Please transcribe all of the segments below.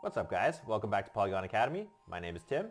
What's up guys, welcome back to Polygon Academy. My name is Tim,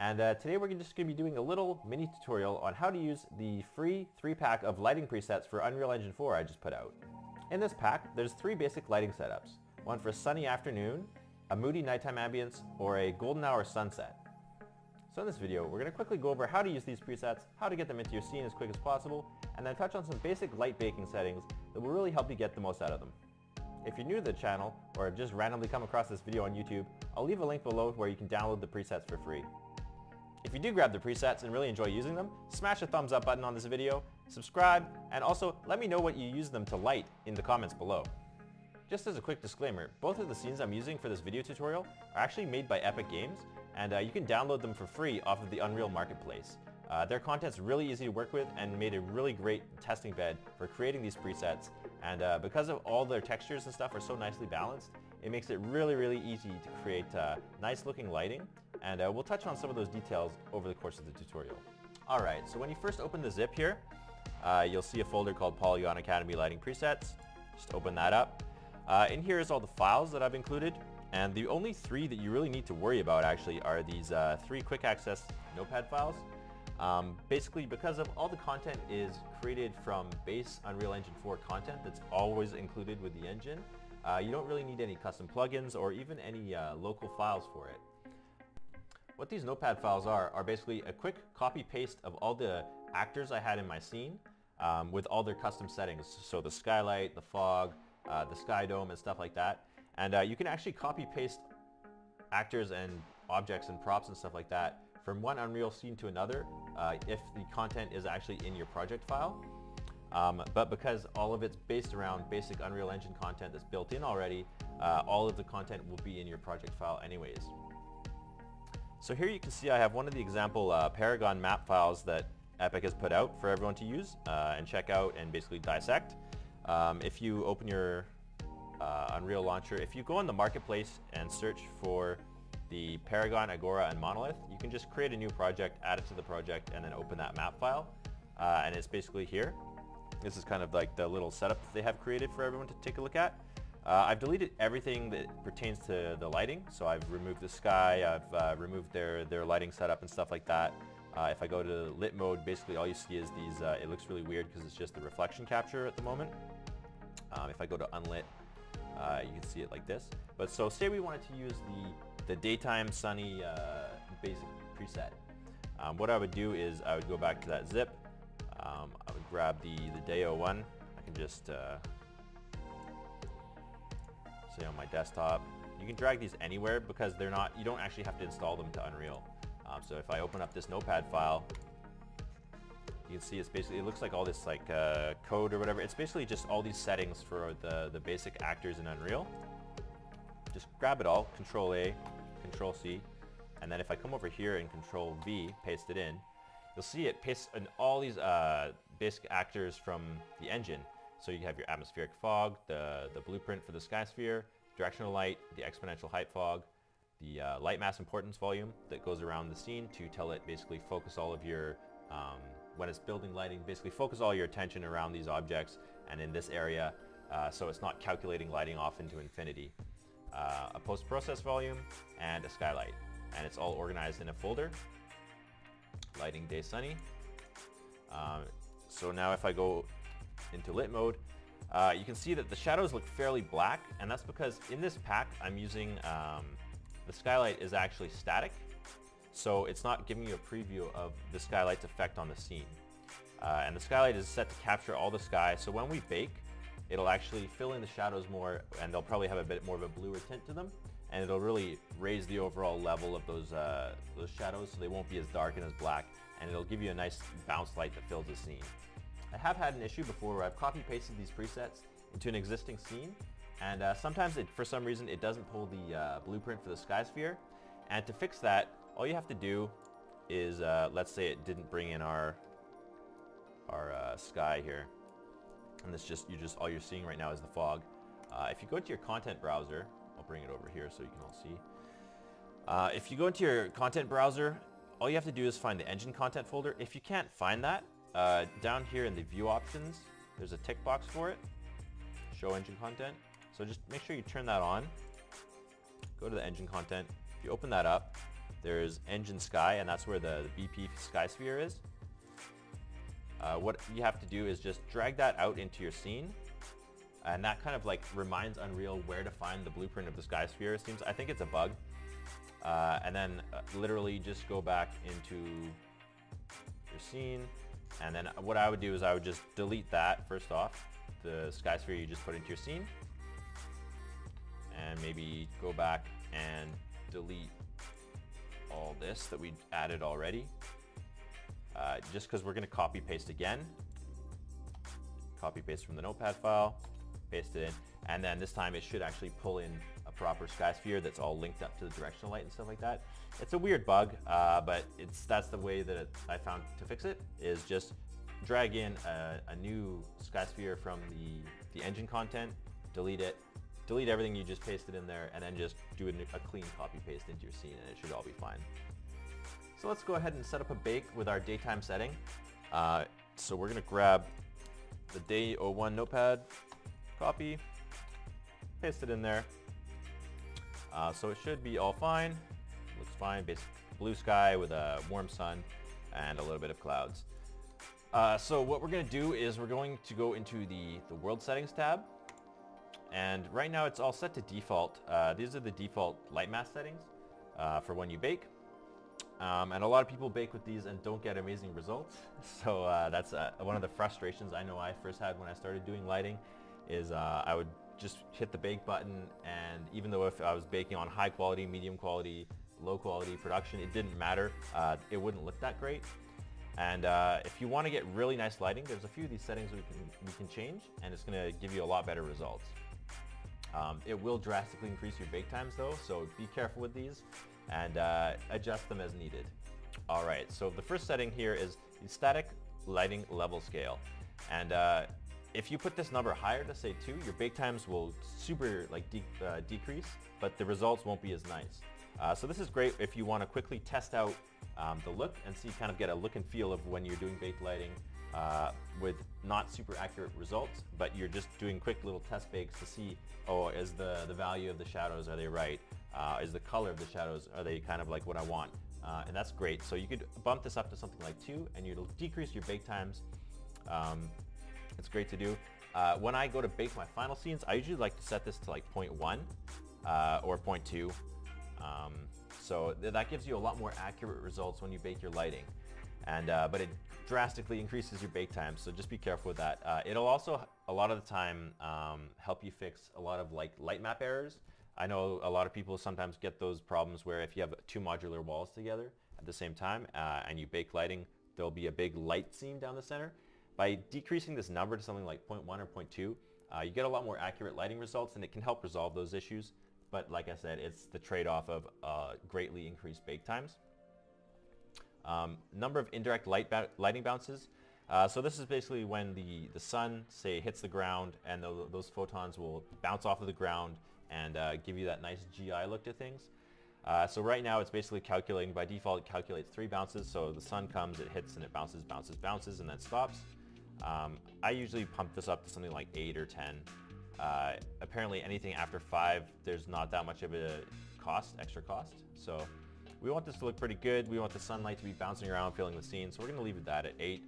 and today we're just going to be doing a little mini tutorial on how to use the free 3-pack of lighting presets for Unreal Engine 4 I just put out. In this pack, there's 3 basic lighting setups, one for a sunny afternoon, a moody nighttime ambience, or a golden hour sunset. So in this video, we're going to quickly go over how to use these presets, how to get them into your scene as quick as possible, and then touch on some basic light baking settings that will really help you get the most out of them. If you're new to the channel, or have just randomly come across this video on YouTube, I'll leave a link below where you can download the presets for free. If you do grab the presets and really enjoy using them, smash the thumbs up button on this video, subscribe, and also let me know what you use them to light in the comments below. Just as a quick disclaimer, both of the scenes I'm using for this video tutorial are actually made by Epic Games, and you can download them for free off of the Unreal Marketplace. Their content's really easy to work with and made a really great testing bed for creating these presets, and because of all their textures and stuff are so nicely balanced, it makes it really easy to create nice looking lighting, and we'll touch on some of those details over the course of the tutorial. Alright, so when you first open the zip here, you'll see a folder called Polygon Academy Lighting Presets. Just open that up. In here is all the files that I've included, and the only 3 that you really need to worry about actually are these 3 quick access notepad files. Basically, because of all the content is created from base Unreal Engine 4 content that's always included with the engine, you don't really need any custom plugins or even any local files for it. What these notepad files are basically a quick copy-paste of all the actors I had in my scene with all their custom settings, so the skylight, the fog, the sky dome and stuff like that. And you can actually copy-paste actors and objects and props and stuff like that from one Unreal scene to another, if the content is actually in your project file. But because all of it's based around basic Unreal Engine content that's built in already, all of the content will be in your project file anyways. So here you can see I have one of the example Paragon map files that Epic has put out for everyone to use and check out and basically dissect. If you open your Unreal launcher, if you go in the marketplace and search for the Paragon, Agora, and Monolith, you can just create a new project, add it to the project, and then open that map file. And it's basically here. This is kind of like the little setup that they have created for everyone to take a look at. I've deleted everything that pertains to the lighting, so I've removed the sky, I've removed their lighting setup and stuff like that. If I go to lit mode, basically all you see is these, it looks really weird because it's just the reflection capture at the moment. If I go to unlit, you can see it like this. But so say we wanted to use the daytime sunny basic preset. What I would do is I would go back to that zip, I would grab the Deo one, I can just say on my desktop. You can drag these anywhere because they're not, you don't actually have to install them to Unreal. So if I open up this notepad file, you can see it's basically, it looks like all this like code or whatever, it's basically just all these settings for the basic actors in Unreal. Just grab it all, Control A, Control C, and then if I come over here and Control V, paste it in, you'll see it pastes in all these basic actors from the engine. So you have your atmospheric fog, the blueprint for the sky sphere, directional light, the exponential height fog, the lightmass importance volume that goes around the scene to tell it basically focus all of your, when it's building lighting, basically focus all your attention around these objects and in this area, so it's not calculating lighting off into infinity. A post-process volume, and a skylight. And it's all organized in a folder. Lighting day sunny. So now if I go into lit mode, you can see that the shadows look fairly black, and that's because in this pack I'm using, the skylight is actually static, so it's not giving you a preview of the skylight's effect on the scene. And the skylight is set to capture all the sky, so when we bake, it'll actually fill in the shadows more, and they'll probably have a bit more of a bluer tint to them, and it'll really raise the overall level of those shadows so they won't be as dark and as black, and it'll give you a nice bounce light that fills the scene. I have had an issue before where I've copy-pasted these presets into an existing scene, and sometimes for some reason it doesn't pull the blueprint for the sky sphere, and to fix that, all you have to do is, let's say it didn't bring in our sky here. And this just all you're seeing right now is the fog. If you go into your content browser, I'll bring it over here so you can all see. If you go into your content browser, all you have to do is find the engine content folder. If you can't find that, down here in the view options, there's a tick box for it. Show engine content. So just make sure you turn that on. go to the engine content. If you open that up, there's engine sky, and that's where the BP sky sphere is. What you have to do is just drag that out into your scene, and that kind of like reminds Unreal where to find the blueprint of the sky sphere. It seems, I think it's a bug. And then literally just go back into your scene. And then what I would do is I would just delete that first off, the sky sphere you just put into your scene, and maybe go back and delete all this that we added already. Just because we're going to copy paste again. Copy paste from the notepad file, paste it in, and then this time it should actually pull in a proper sky sphere that's all linked up to the directional light and stuff like that. It's a weird bug, but that's the way that I found to fix it, is just drag in a new sky sphere from the engine content, delete it, delete everything you just pasted in there, and then just do a clean copy paste into your scene, and it should all be fine. So let's go ahead and set up a bake with our daytime setting. So we're going to grab the day 01 notepad, copy, paste it in there. So it should be all fine. Looks fine, basic blue sky with a warm sun and a little bit of clouds. So what we're going to do is we're going to go into the world settings tab. And right now it's all set to default. These are the default lightmass settings for when you bake. And a lot of people bake with these and don't get amazing results. So that's one of the frustrations I know I first had when I started doing lighting, is I would just hit the bake button, and even though if I was baking on high quality, medium quality, low quality production, it didn't matter. It wouldn't look that great. And if you want to get really nice lighting, there's a few of these settings we can change, and it's going to give you a lot better results. It will drastically increase your bake times though, so be careful with these and adjust them as needed. Alright, so the first setting here is the static lighting level scale. And if you put this number higher to say 2, your bake times will super like decrease, but the results won't be as nice. So this is great if you want to quickly test out the look and see, kind of get a look and feel of when you're doing baked lighting with not super accurate results, but you're just doing quick little test bakes to see, oh, is the value of the shadows, are they right? Is the color of the shadows, are they kind of like what I want? And that's great. So you could bump this up to something like 2, and it'll decrease your bake times. It's great to do. When I go to bake my final scenes, I usually like to set this to like 0.1 or 0.2. So that gives you a lot more accurate results when you bake your lighting, and but it drastically increases your bake time, so just be careful with that. It'll also a lot of the time help you fix a lot of like light map errors. I know a lot of people sometimes get those problems where if you have two modular walls together at the same time and you bake lighting, there'll be a big light seam down the center. By decreasing this number to something like 0.1 or 0.2, you get a lot more accurate lighting results, and it can help resolve those issues. But like I said, it's the trade-off of greatly increased bake times. Number of indirect lighting bounces. So this is basically when the sun, say, hits the ground, and those photons will bounce off of the ground and give you that nice GI look to things. So right now it's basically calculating, by default it calculates 3 bounces. So the sun comes, it hits, and it bounces, bounces, bounces, and then stops. I usually pump this up to something like 8 or 10. Apparently anything after 5, there's not that much of a cost, extra cost. So we want this to look pretty good. We want the sunlight to be bouncing around, filling the scene. So we're going to leave it that at 8.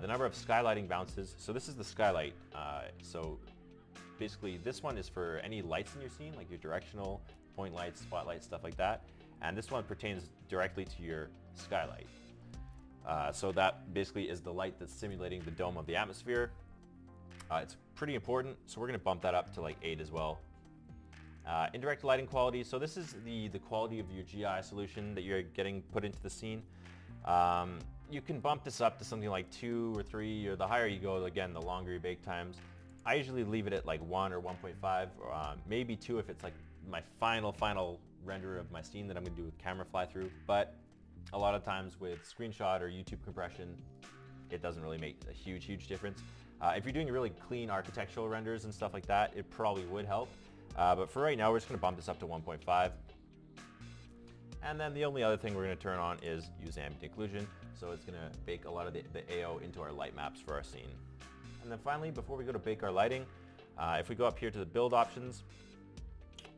The number of skylighting bounces. So this is the skylight. So basically this one is for any lights in your scene, like your directional, point lights, spotlights, stuff like that. And this one pertains directly to your skylight. So that basically is the light that's simulating the dome of the atmosphere. It's pretty important, so we're going to bump that up to like 8 as well. Indirect lighting quality, so this is the quality of your GI solution that you're getting put into the scene. You can bump this up to something like 2 or 3, or the higher you go, again, the longer your bake times. I usually leave it at like 1 or 1.5, or maybe 2 if it's like my final render of my scene that I'm going to do with camera fly through, but a lot of times with screenshot or YouTube compression, it doesn't really make a huge difference. If you're doing really clean architectural renders and stuff like that, it probably would help. But for right now, we're just going to bump this up to 1.5. And then the only other thing we're going to turn on is use ambient occlusion. So it's going to bake a lot of the AO into our light maps for our scene. And then finally, before we go to bake our lighting, if we go up here to the build options,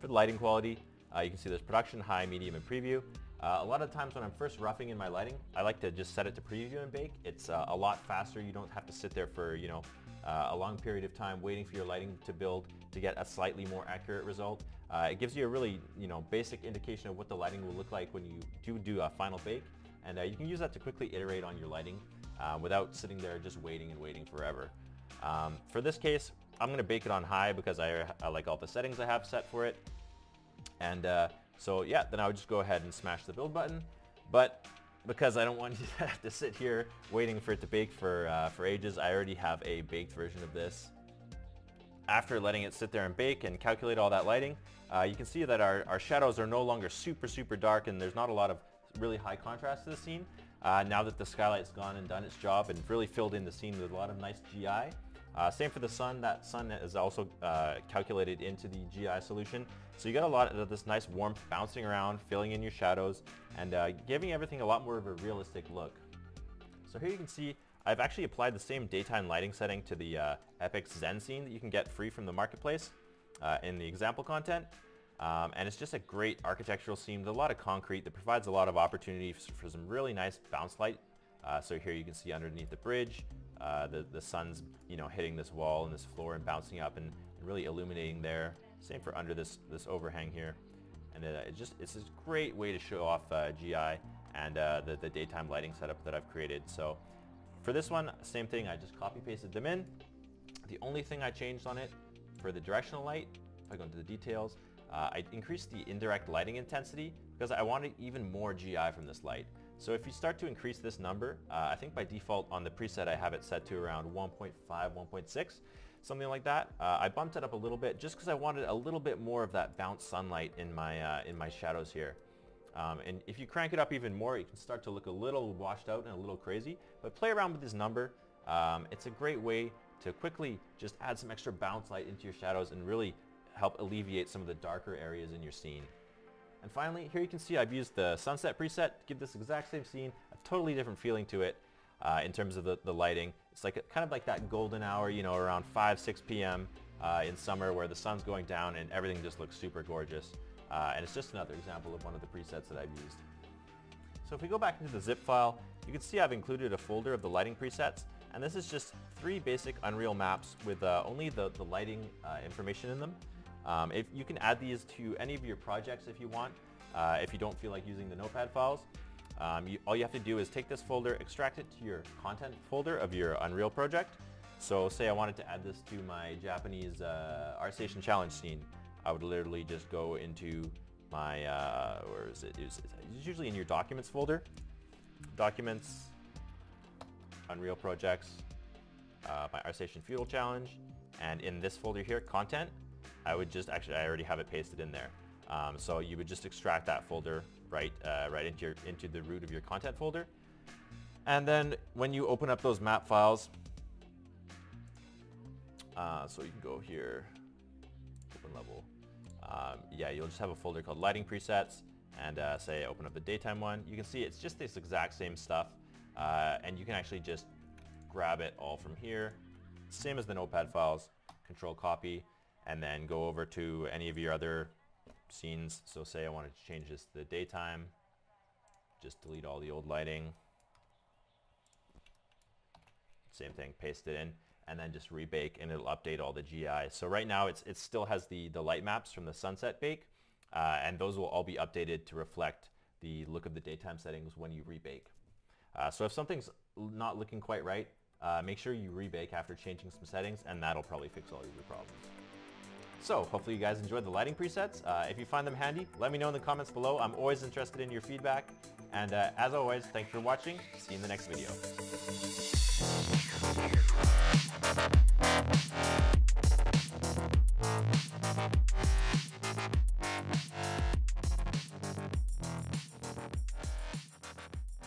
for the lighting quality, You can see there's production, high, medium, and preview. A lot of times when I'm first roughing in my lighting, I like to just set it to preview and bake. It's a lot faster. You don't have to sit there for, you know, a long period of time waiting for your lighting to build to get a slightly more accurate result. It gives you a really, you know, basic indication of what the lighting will look like when you do a final bake. And you can use that to quickly iterate on your lighting without sitting there just waiting and waiting forever. For this case, I'm going to bake it on high because I like all the settings I have set for it. And so yeah, then I would just go ahead and smash the build button. But because I don't want you to have to sit here waiting for it to bake for ages, I already have a baked version of this. After letting it sit there and bake and calculate all that lighting, you can see that our shadows are no longer super dark, and there's not a lot of really high contrast to the scene. Now that the skylight's gone and done its job and really filled in the scene with a lot of nice GI. Same for the sun. That sun is also calculated into the GI solution. So you got a lot of this nice warmth bouncing around, filling in your shadows, and giving everything a lot more of a realistic look. So here you can see I've actually applied the same daytime lighting setting to the Epic Zen scene that you can get free from the marketplace in the example content. And it's just a great architectural scene with a lot of concrete that provides a lot of opportunities for some really nice bounce light. So here you can see underneath the bridge, the sun's, you know, hitting this wall and this floor and bouncing up and really illuminating there. Same for under this overhang here. And it's just a great way to show off GI and the daytime lighting setup that I've created. So for this one, same thing, I just copy pasted them in. The only thing I changed on it for the directional light, if I go into the details, I increased the indirect lighting intensity because I wanted even more GI from this light. So if you start to increase this number, I think by default on the preset I have it set to around 1.5, 1.6, something like that. I bumped it up a little bit just because I wanted a little bit more of that bounce sunlight in my shadows here. And if you crank it up even more, you can start to look a little washed out and a little crazy, but play around with this number. It's a great way to quickly just add some extra bounce light into your shadows and really help alleviate some of the darker areas in your scene. And finally, here you can see I've used the sunset preset to give this exact same scene a totally different feeling to it in terms of the lighting. It's like kind of like that golden hour, you know, around 5, 6 p.m. In summer where the sun's going down and everything just looks super gorgeous. And it's just another example of one of the presets that I've used. So if we go back into the zip file, you can see I've included a folder of the lighting presets. And this is just 3 basic Unreal maps with only the lighting information in them. If you can add these to any of your projects if you want, if you don't feel like using the notepad files. All you have to do is take this folder, extract it to your content folder of your Unreal project. So say I wanted to add this to my Japanese ArtStation challenge scene. I would literally just go into my, where is it? It's usually in your documents folder. Documents, Unreal projects, my ArtStation feudal challenge, and in this folder here, content. I would just, actually I already have it pasted in there. So you would just extract that folder right into the root of your content folder. And then when you open up those map files, so you can go here, open level. Yeah, you'll just have a folder called lighting presets and say open up the daytime one. You can see it's just this exact same stuff and you can actually just grab it all from here. Same as the notepad files, control copy, and then go over to any of your other scenes. So say I wanted to change this to the daytime, just delete all the old lighting. Same thing, paste it in, and then just rebake and it'll update all the GI. So right now it still has the light maps from the sunset bake, and those will all be updated to reflect the look of the daytime settings when you rebake. So if something's not looking quite right, make sure you rebake after changing some settings, and that'll probably fix all of your problems. So hopefully you guys enjoyed the lighting presets. If you find them handy, let me know in the comments below. I'm always interested in your feedback. And as always, thanks for watching. See you in the next video.